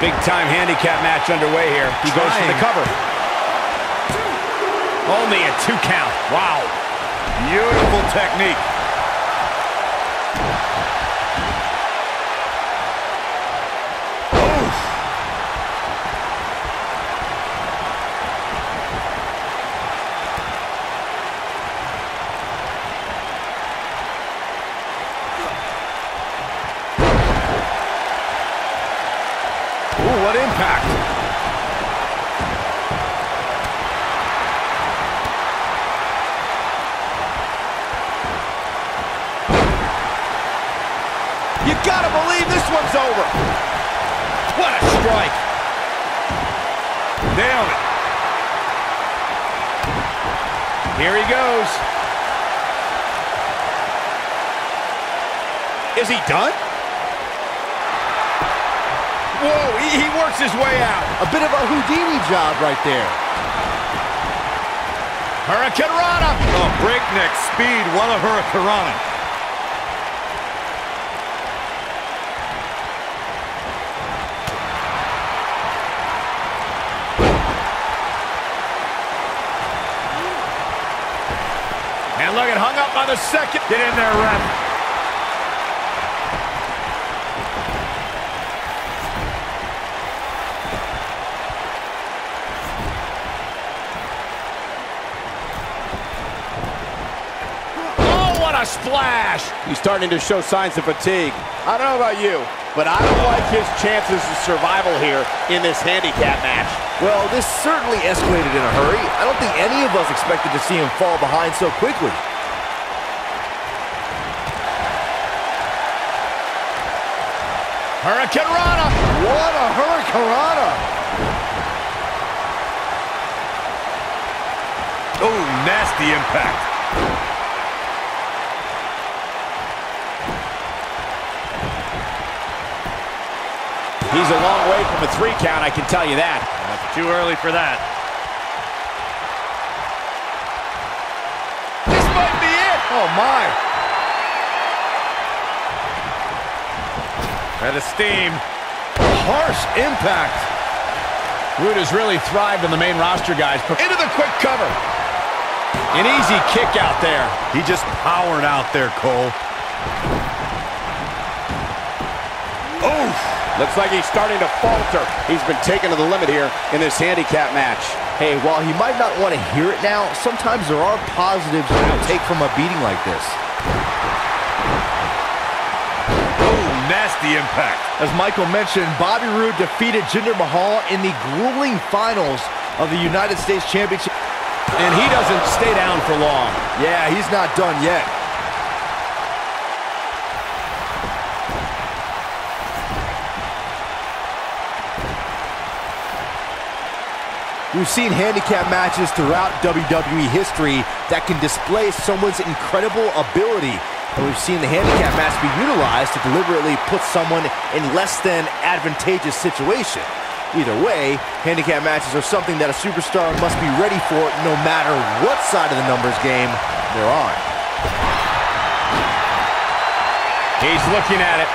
Big-time handicap match underway here. He goes for the cover. Only a 2 count. Wow. Beautiful technique. What impact. You gotta believe this one's over. What a strike. Nailed it. Here he goes. Is he done? Whoa, he works his way out. A bit of a Houdini job right there. Hurricane Rana. Oh, breakneck speed, what a Hurricane Rana. And look, it hung up by the second. Get in there, ref. A splash. He's starting to show signs of fatigue. I don't know about you, but I don't like his chances of survival here in this handicap match. Well, this certainly escalated in a hurry. I don't think any of us expected to see him fall behind so quickly. Hurricane Rana. What a Hurricane Rana. Oh, nasty impact. He's a long way from a 3 count, I can tell you that. That's too early for that. This might be it! Oh, my. That esteem. Harsh impact. Roode has really thrived on the main roster, guys. Into the quick cover. An easy kick out there. He just powered out there, Cole. Looks like he's starting to falter. He's been taken to the limit here in this handicap match. Hey, while he might not want to hear it now, sometimes there are positives you can take from a beating like this. Oh, nasty impact. As Michael mentioned, Bobby Roode defeated Jinder Mahal in the grueling finals of the United States Championship. And he doesn't stay down for long. Yeah, he's not done yet. We've seen handicap matches throughout WWE history that can display someone's incredible ability. And we've seen the handicap match be utilized to deliberately put someone in less than advantageous situation. Either way, handicap matches are something that a superstar must be ready for no matter what side of the numbers game they're on. He's looking at it.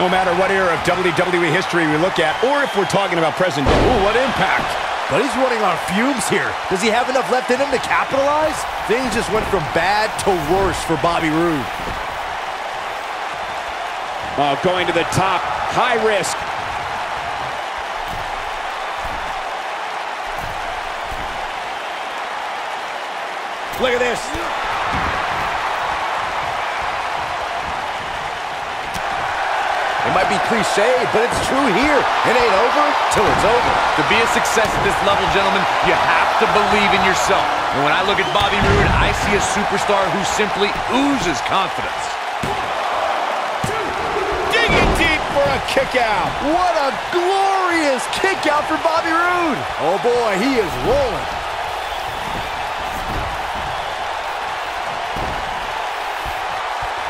No matter what era of WWE history we look at, or if we're talking about present day. Ooh, what impact. But he's running on fumes here. Does he have enough left in him to capitalize? Things just went from bad to worse for Bobby Roode. Going to the top, high risk. Look at this. It might be cliche, but it's true here. It ain't over till it's over. To be a success at this level, gentlemen, you have to believe in yourself. And when I look at Bobby Roode, I see a superstar who simply oozes confidence. 1, 2. Digging deep for a kick out. What a glorious kick out for Bobby Roode. Oh, boy, he is rolling.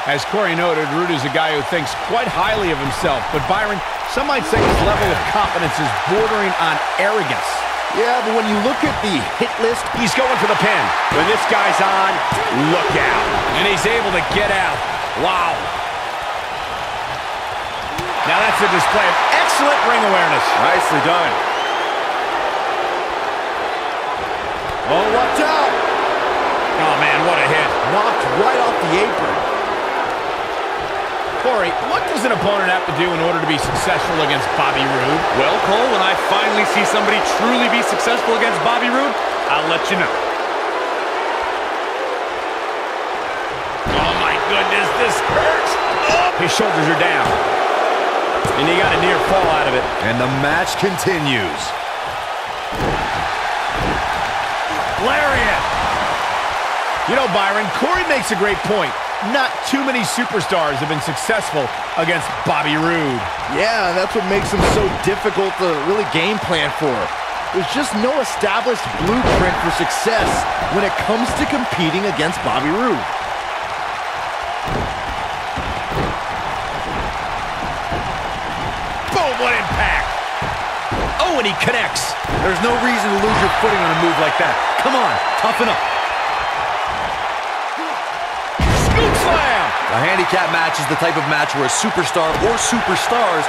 As Corey noted, Roode is a guy who thinks quite highly of himself. But Byron, some might say his level of confidence is bordering on arrogance. Yeah, but when you look at the hit list, he's going for the pin. When this guy's on, look out. And he's able to get out. Wow. Now that's a display of excellent ring awareness. Nicely done. Oh, watch out. Oh, man, what a hit. Knocked right off the apron. Corey, what does an opponent have to do in order to be successful against Bobby Roode? Well, Cole, when I finally see somebody truly be successful against Bobby Roode, I'll let you know. Oh, my goodness, this hurts. His shoulders are down. And he got a near fall out of it. And the match continues. Lariat. You know, Byron, Corey makes a great point. Not too many superstars have been successful against Bobby Roode. Yeah, that's what makes him so difficult to really game plan for. There's just no established blueprint for success when it comes to competing against Bobby Roode. Boom, what impact! Oh, and he connects. There's no reason to lose your footing on a move like that. Come on, toughen up. A handicap match is the type of match where a superstar or superstars...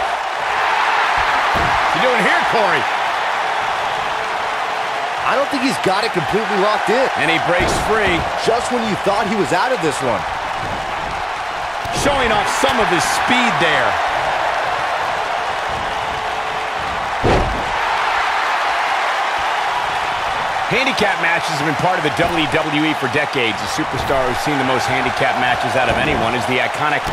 You're doing here, Corey. I don't think he's got it completely locked in. And he breaks free. Just when you thought he was out of this one. Showing off some of his speed there. Handicap matches have been part of the WWE for decades. The superstar who's seen the most handicap matches out of anyone is the iconic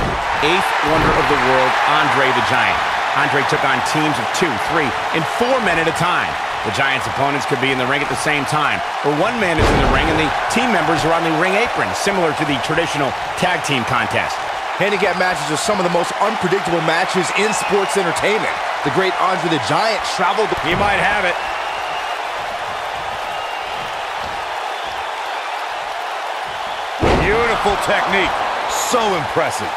eighth wonder of the world, Andre the Giant. Andre took on teams of 2, 3, and 4 men at a time. The Giant's opponents could be in the ring at the same time, or one man is in the ring and the team members are on the ring apron, similar to the traditional tag team contest. Handicap matches are some of the most unpredictable matches in sports entertainment. The great Andre the Giant traveled... He might have it. Beautiful technique. So impressive.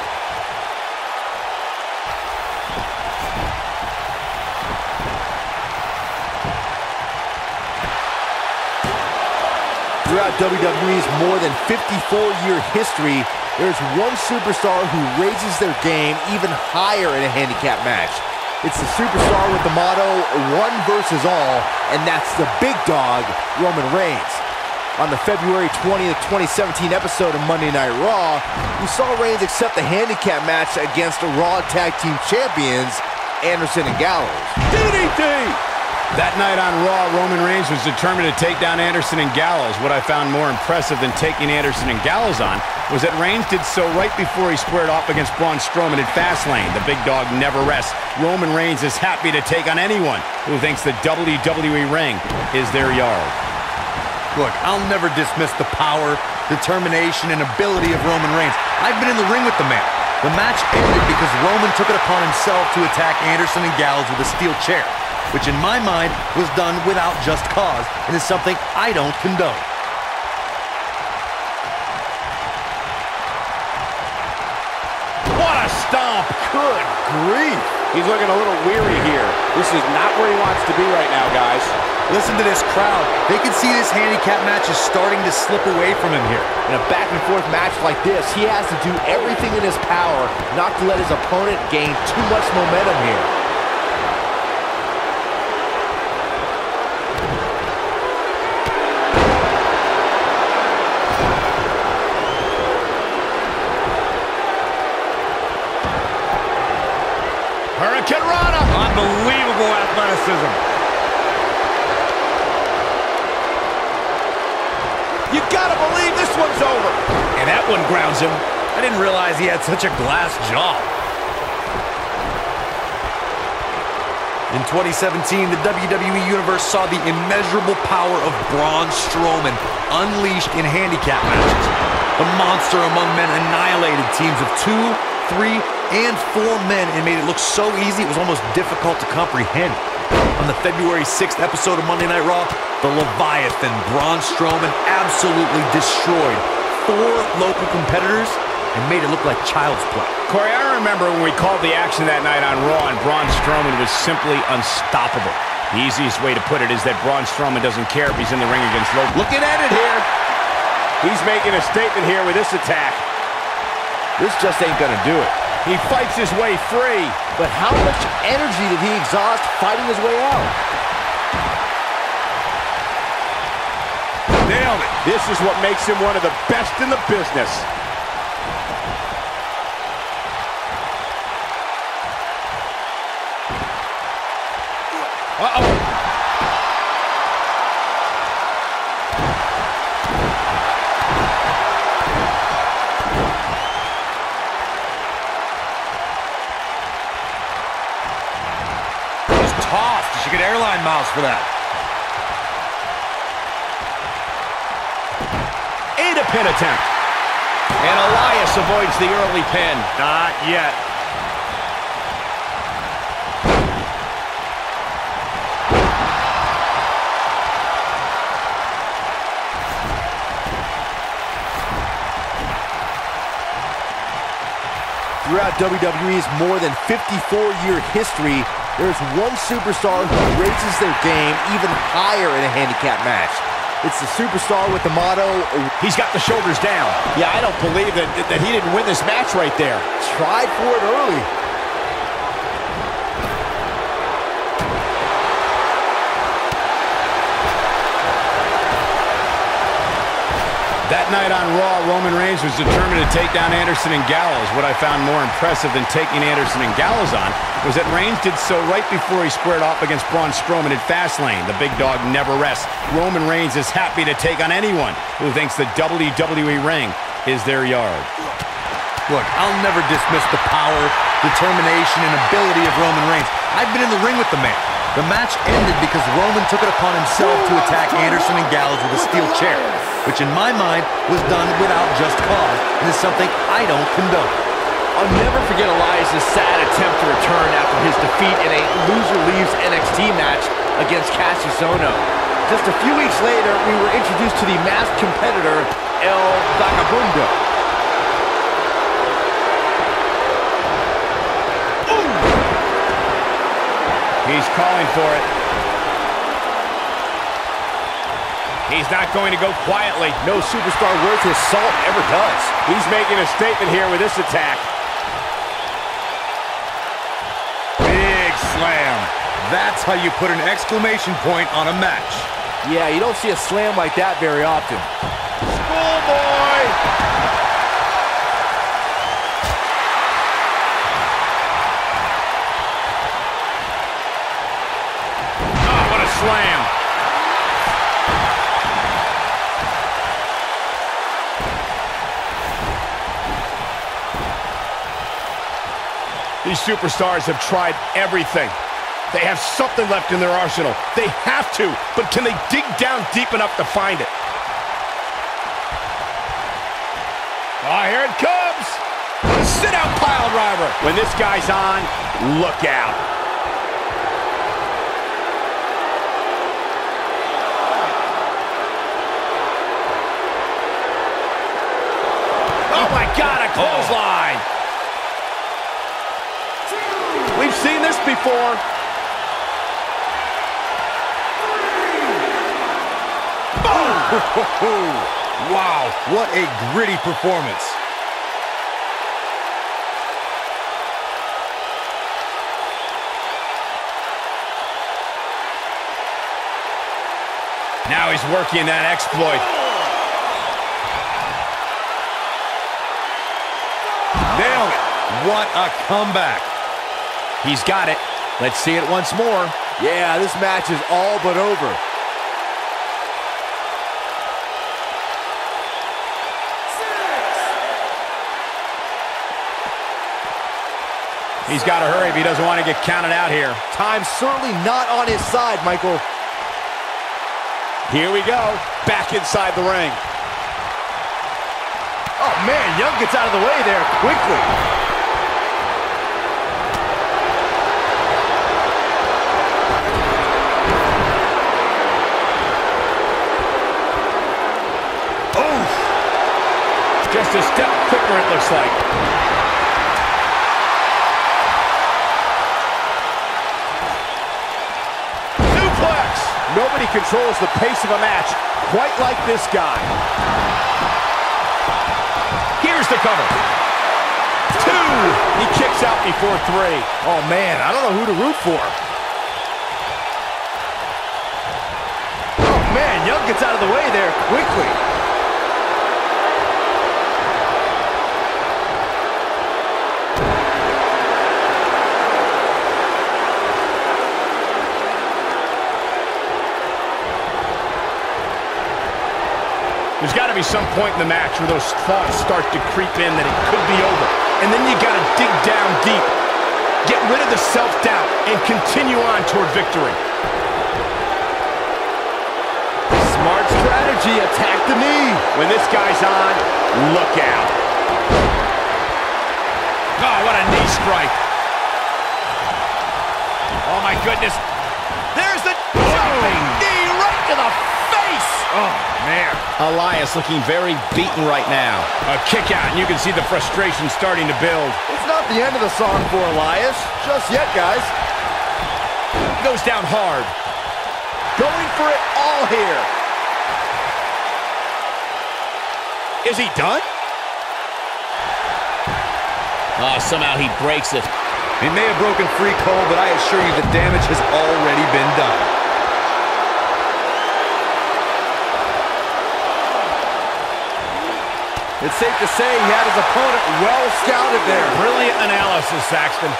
Throughout WWE's more than 54-year history, there's one superstar who raises their game even higher in a handicap match. It's the superstar with the motto, one versus all, and that's the big dog, Roman Reigns. On the February 20th, 2017 episode of Monday Night Raw, we saw Reigns accept the handicap match against the Raw Tag Team Champions, Anderson and Gallows. DDT! That night on Raw, Roman Reigns was determined to take down Anderson and Gallows. What I found more impressive than taking Anderson and Gallows on was that Reigns did so right before he squared off against Braun Strowman at Fastlane. The big dog never rests. Roman Reigns is happy to take on anyone who thinks the WWE ring is their yard. Look, I'll never dismiss the power, determination, and ability of Roman Reigns. I've been in the ring with the man. The match ended because Roman took it upon himself to attack Anderson and Gallows with a steel chair, which in my mind was done without just cause and is something I don't condone. What a stomp! Good grief! He's looking a little weary here. This is not where he wants to be right now, guys. Listen to this crowd. They can see this handicap match is starting to slip away from him here. In a back-and-forth match like this, he has to do everything in his power not to let his opponent gain too much momentum here. Hurricane Rana! Unbelievable athleticism. You gotta believe this one's over. And that one grounds him. I didn't realize he had such a glass jaw. In 2017, the WWE Universe saw the immeasurable power of Braun Strowman unleashed in handicap matches. The monster among men annihilated teams of 2, 3, and 4 men and made it look so easy it was almost difficult to comprehend. On the February 6th episode of Monday Night Raw, the Leviathan Braun Strowman absolutely destroyed 4 local competitors and made it look like child's play. Corey, I remember when we called the action that night on Raw and Braun Strowman was simply unstoppable. The easiest way to put it is that Braun Strowman doesn't care if he's in the ring against local. Looking at it here. He's making a statement here with this attack. This just ain't gonna do it. He fights his way free. But how much energy did he exhaust fighting his way out? Nailed it. This is what makes him one of the best in the business. Uh-oh. She could airline miles for that. And a pin attempt. And Elias avoids the early pin. Not yet. Throughout WWE's more than 54-year history, there's one superstar who raises their game even higher in a handicap match. It's the superstar with the motto, he's got the shoulders down. Yeah, I don't believe that he didn't win this match right there. Tried for it early. That night on Raw, Roman Reigns was determined to take down Anderson and Gallows. What I found more impressive than taking Anderson and Gallows on was that Reigns did so right before he squared off against Braun Strowman at Fastlane. The big dog never rests. Roman Reigns is happy to take on anyone who thinks the WWE ring is their yard. Look, I'll never dismiss the power, determination, and ability of Roman Reigns. I've been in the ring with the man. The match ended because Roman took it upon himself to attack Anderson and Gallows with a steel chair, which in my mind was done without just cause and is something I don't condone. I'll never forget Elias' sad attempt to return after his defeat in a loser leaves NXT match against Cassie Sono. Just a few weeks later, we were introduced to the masked competitor, El Vagabundo. Ooh. He's calling for it. He's not going to go quietly. No superstar worth his salt ever does. He's making a statement here with this attack. Big slam. That's how you put an exclamation point on a match. Yeah, you don't see a slam like that very often. Schoolboy! Oh, what a slam. These superstars have tried everything. They have something left in their arsenal. They have to, but can they dig down deep enough to find it? Oh, here it comes. Sit out pile driver. When this guy's on, look out. Oh my God, a clothesline. We've seen this before. Boom! Wow, what a gritty performance. Now he's working that exploit. Nailed it. What a comeback. He's got it. Let's see it once more. Yeah, this match is all but over. Six. He's got to hurry if he doesn't want to get counted out here. Time's certainly not on his side, Michael. Here we go. Back inside the ring. Oh, man, Young gets out of the way there quickly. Just a step quicker, it looks like. Suplex! Nobody controls the pace of a match quite like this guy. Here's the cover. Two. 2. He kicks out before 3. Oh, man, I don't know who to root for. Oh, man, Young gets out of the way there quickly. There's got to be some point in the match where those thoughts start to creep in that it could be over. And then you got to dig down deep, get rid of the self-doubt, and continue on toward victory. Smart strategy, attack the knee. When this guy's on, look out. Oh, what a knee strike. Oh, my goodness. There's the jumping knee right to the face. Oh. Man. Elias looking very beaten right now. A kick out, and you can see the frustration starting to build. It's not the end of the song for Elias. Just yet, guys. He goes down hard. Going for it all here. Is he done? Oh, somehow he breaks it. He may have broken free, Cole, but I assure you the damage has already been done. It's safe to say he had his opponent well scouted there. Brilliant analysis, Saxton.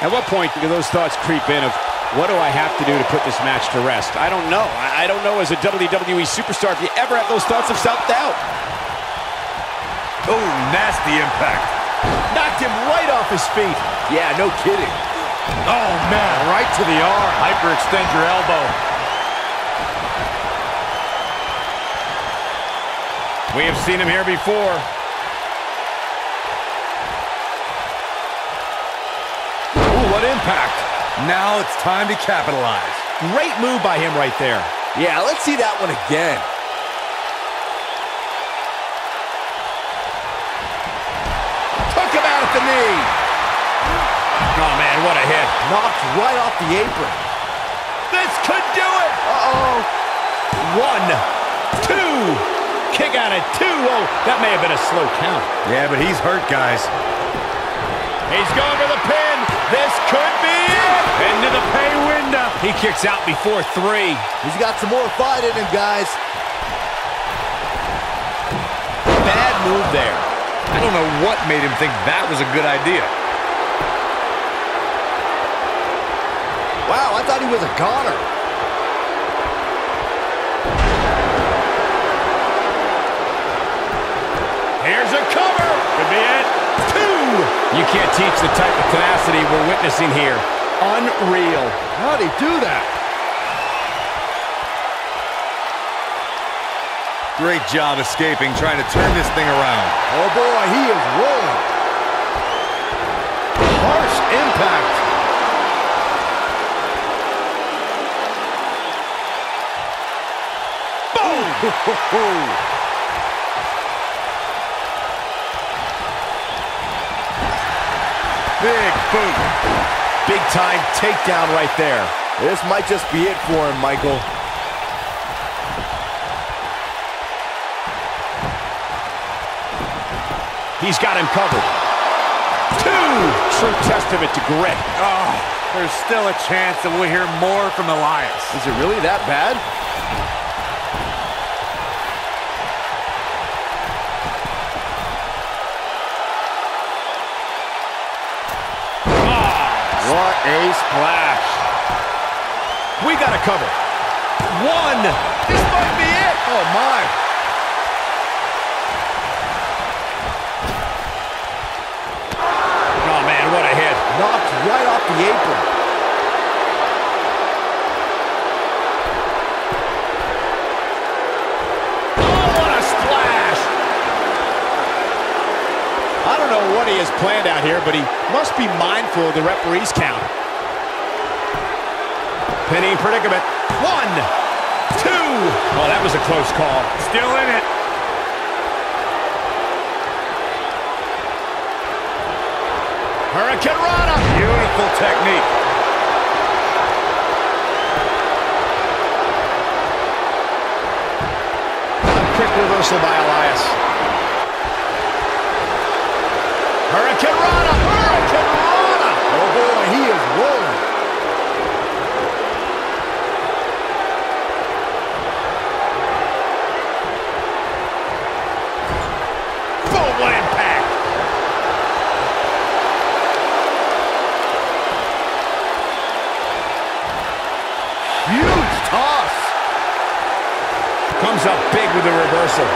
At what point do those thoughts creep in of, what do I have to do to put this match to rest? I don't know. I don't know as a WWE superstar if you ever have those thoughts of self-doubt. Oh, nasty impact. Knocked him right off his feet. Yeah, no kidding. Oh, man, right to the arm. Hyperextend your elbow. We have seen him here before. Ooh, what impact. Now it's time to capitalize. Great move by him right there. Yeah, let's see that one again. Took him out at the knee. Oh, man, what a hit. Knocked right off the apron. This could do it. Uh-oh. 1, 2. Kick out at 2. Oh, that may have been a slow count. Yeah, but he's hurt, guys. He's going for the pin. This could be it. Into the pay window. He kicks out before 3. He's got some more fight in him, guys. Bad move there. I don't know what made him think that was a good idea. Wow, I thought he was a goner. Here's a cover. Could be it. 2. You can't teach the type of tenacity we're witnessing here. Unreal. How'd he do that? Great job escaping, trying to turn this thing around. Oh, boy, he is rolling. Harsh impact. Big boot. Big time takedown right there. This might just be it for him, Michael. He's got him covered. 2. True testament to grit. Oh, there's still a chance that we'll hear more from Elias. Is it really that bad? A splash. We got to cover. 1. This might be it. Oh, my. Oh, man, what a hit. Knocked right off the apron. Oh, what a splash. I don't know what he has planned out here, but he must be mindful of the referee's count. Penny predicament. 1, 2. Oh, that was a close call. Still in it. Hurricane Rana. Beautiful technique. Quick reversal by Elias. Hurricanrana! Hurricanrana! Oh boy, he is rolling. Boom! What impact! Huge toss. Comes up big with the reversal.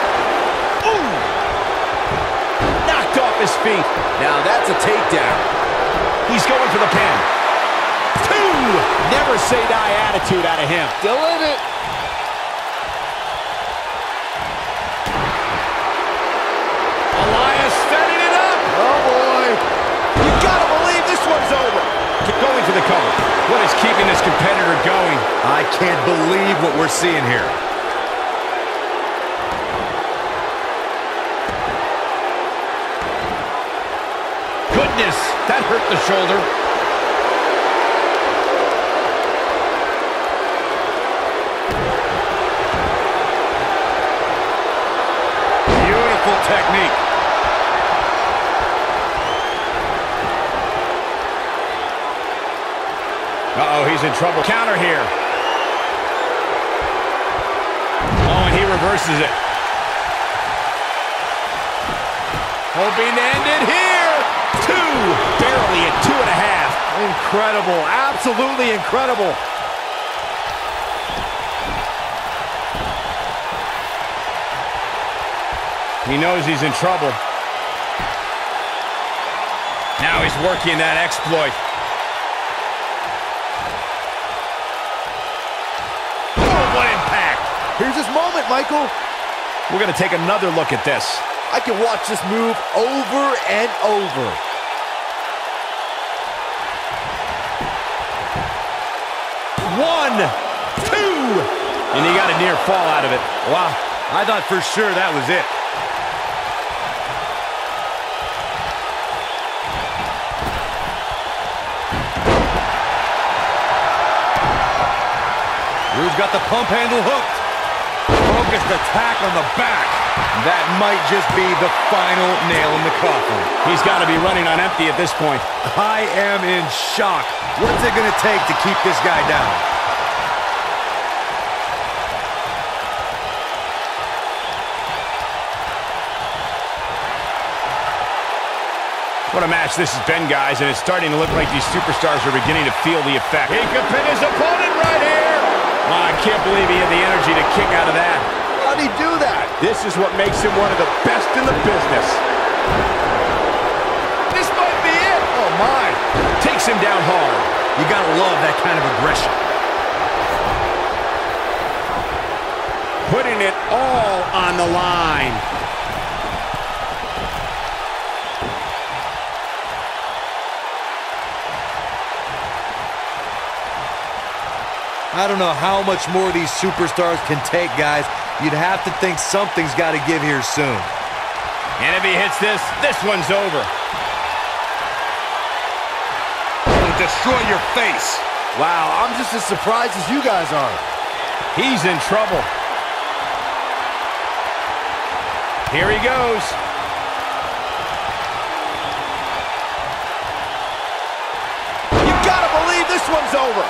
His feet. Now that's a takedown. He's going for the pin. Two! Never say die attitude out of him. Still in it. Elias setting it up. Oh boy. You gotta believe this one's over. Going for the cover. What is keeping this competitor going? I can't believe what we're seeing here. Goodness, that hurt the shoulder. Beautiful technique. Uh-oh, he's in trouble. Counter here. Oh, and he reverses it. Hoping to end it here. Two, barely at 2.5. Incredible, absolutely incredible. He knows he's in trouble. Now he's working that exploit. Oh, what impact! Here's his moment, Michael. We're gonna take another look at this. I can watch this move over and over. One, two, and he got a near fall out of it. Wow, I thought for sure that was it. Roode's got the pump handle hooked. Focused attack on the back. That might just be the final nail in the coffin. He's got to be running on empty at this point. I am in shock. What's it going to take to keep this guy down? What a match this has been, guys, and it's starting to look like these superstars are beginning to feel the effect. He could pin his opponent right here. Oh, I can't believe he had the energy to kick out of that. How'd he do that? This is what makes him one of the best in the business. This might be it. Oh, my. Takes him down hard. You gotta love that kind of aggression. Putting it all on the line. I don't know how much more these superstars can take, guys. You'd have to think something's got to give here soon. And if he hits this, this one's over. It'll destroy your face. Wow, I'm just as surprised as you guys are. He's in trouble. Here he goes. You gotta believe this one's over.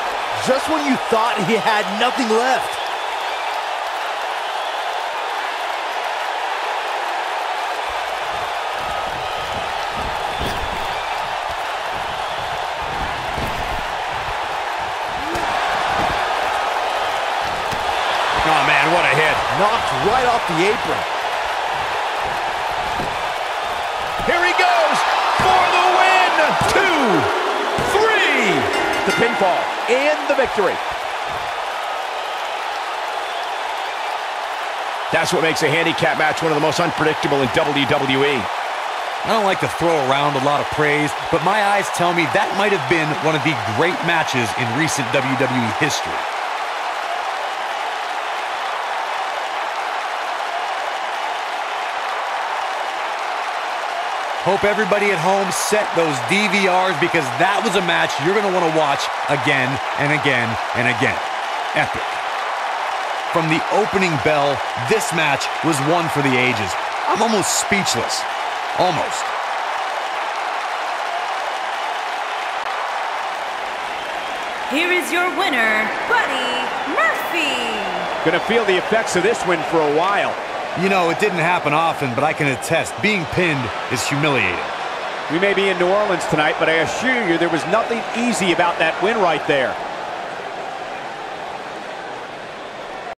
Just when you thought he had nothing left. Knocked right off the apron. Here he goes for the win. 2, 3. The pinfall and the victory. That's what makes a handicap match one of the most unpredictable in WWE. I don't like to throw around a lot of praise, but my eyes tell me that might have been one of the great matches in recent WWE history. Hope everybody at home set those DVRs because that was a match you're going to want to watch again and again and again. Epic. From the opening bell, this match was one for the ages. I'm almost speechless. Almost. Here is your winner, Buddy Murphy. Gonna feel the effects of this win for a while. You know, it didn't happen often, but I can attest, being pinned is humiliating. We may be in New Orleans tonight, but I assure you there was nothing easy about that win right there.